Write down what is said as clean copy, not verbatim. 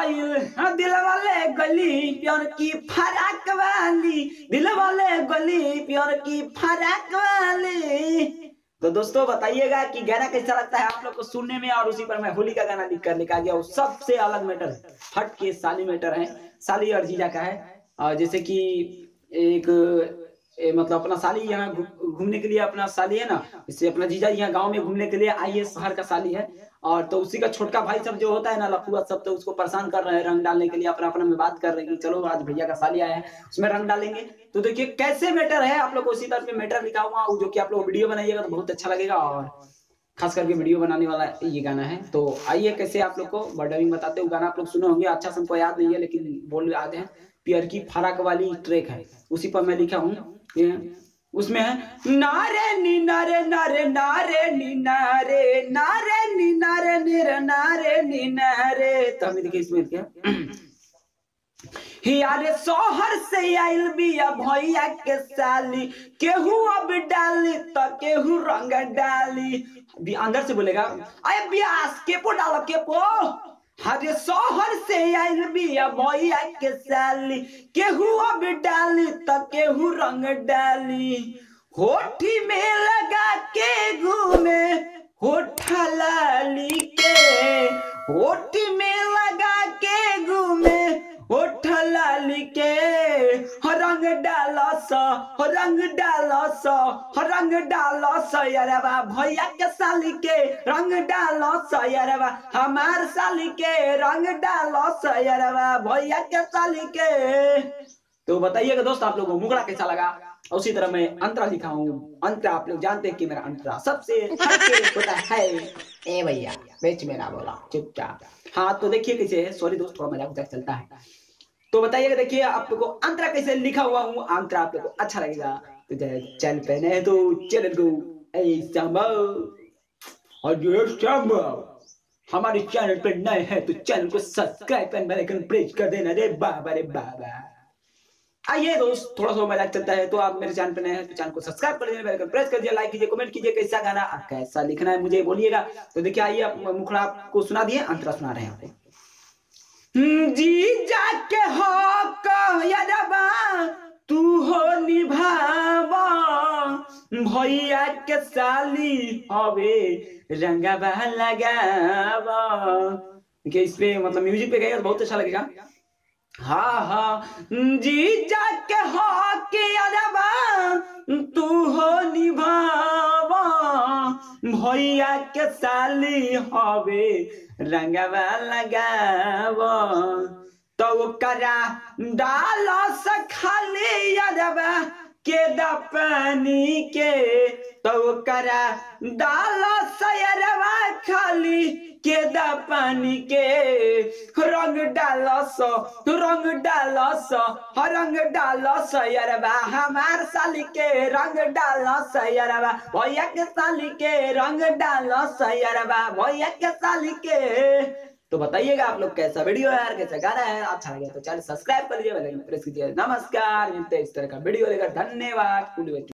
दिल वाले गली प्यार की फराक वाली, दिल वाले गली प्यार की फराक वाली। तो दोस्तों बताइएगा कि गाना कैसा लगता है आप लोग को सुनने में, और उसी पर मैं होली का गाना लिख कर निकाल गया। वो सबसे अलग मैटर हट के साली मैटर है, साली और जीजा का है। और जैसे कि एक मतलब अपना साली यहाँ घूमने के लिए अपना साली है ना, इससे अपना जीजा यहाँ गांव में घूमने के लिए आई है, शहर का साली है। और तो उसी का छोटका भाई सब जो होता है ना लफुआ सब, तो उसको परेशान कर रहे हैं रंग डालने के लिए, अपना अपना में बात कर रहे हैं कि चलो आज भैया का साली आया है उसमें रंग डालेंगे। तो देखिए कैसे मैटर है, आप लोग उसी तरह पे मैटर लिखा हुआ जो कि आप लोग वीडियो बनाइएगा तो बहुत अच्छा लगेगा, और खास करके वीडियो बनाने वाला ये गाना है। तो आइए कैसे आप लोग को बर्डविंग बताते हुए गाना आप लोग सुने होंगे, अच्छा से हमको याद नहीं है लेकिन बोल याद है। प्यार की फराक वाली ट्रैक है, उसी पर मैं लिखा हूँ, उसमें है नारे नी नारे नारे नारे नी नारे नारे नी नारे नारे नारे नी नारे। तो हमें देखिए इसमें क्या यारे सोहर से आइल बिया भैया के साली, केहू अब डाली तो केहू रंग डाली। भी अंदर से बोलेगा अरे ब्यास केपो डालो केपो, हरे सोहर से आइल बिया भैया के साली, केहू अब डाली तो केहू रंग डाली। होठी में लगा के घूमे होठा लाली के, होठी में लगा के घूमे होठा लाली के, रंग डाला सा रंग डाला सा रंग डाला सा यारवा भैया के साली के, रंग डाला सा यारवा हमार साली के, रंग डाला सा यारवा भैया के साली के। तो बताइएगा दोस्त आप लोगों को मुगड़ा कैसा लगा। उसी तरह मैं अंतरा लिखा हूँ, अंतरा आप लोग जानते हैं कि मेरा अंतरा सबसे होता है। ए भैया बेच मेरा बोला चुपचाप। हाँ तो देखिए कैसे, सॉरी दोस्त थोड़ा मजाक उजाक चलता है। तो बताइएगा देखिए आप लोग को अंतरा कैसे लिखा हुआ हूँ, अंतरा आप लोग को अच्छा लगेगा। तो चैनल पे नए तो चैनल को हमारे चैनल पे नए हैं तो चैनल को subscribe and bell icon press कर देना। रे बाबा रे बाबा। आइए दोस्त थोड़ा सा मजाक चलता है, तो आप मेरे चैनल पर नए हैं तो चैनल को सब्सक्राइब कर दीजिए, बेल आइकन प्रेस कर दीजिए, लाइक कीजिए, कमेंट कीजिए, कैसा गाना कैसा लिखना है मुझे बोलिएगा। तो देखिए आइए आप मुखड़ा आपको सुना दिए, अंतरा सुना रहे हैं आपको। जी जाके हो यारबा तू हो निभावा, भैया के साली हवे रंगावा लगावा। देखिए इस पे मतलब म्यूजिक पे गए तो बहुत अच्छा लगेगा। हाँ हाँ जी जाके हो के यारबा तू हो निभावा, भैया के साली हवे रंगवा लगावा। तो करा डाल सखाली यारबा केदा पानी के, तो करा डाल सयरवा खाली केदा पानी के, रंग डालस रंग डालस रंग डालस यारबा हमार साली के, रंग डालस यारबा भैया के साली के, रंग डालस यारबा भैया के साली के। तो बताइएगा आप लोग कैसा वीडियो है यार, कैसा गाना है, अच्छा लगे तो चैनल सब्सक्राइब कर लीजिए, बेल आइकन प्रेस कीजिए। नमस्कार, मिलते हैं इस तरह का वीडियो लेकर। धन्यवाद।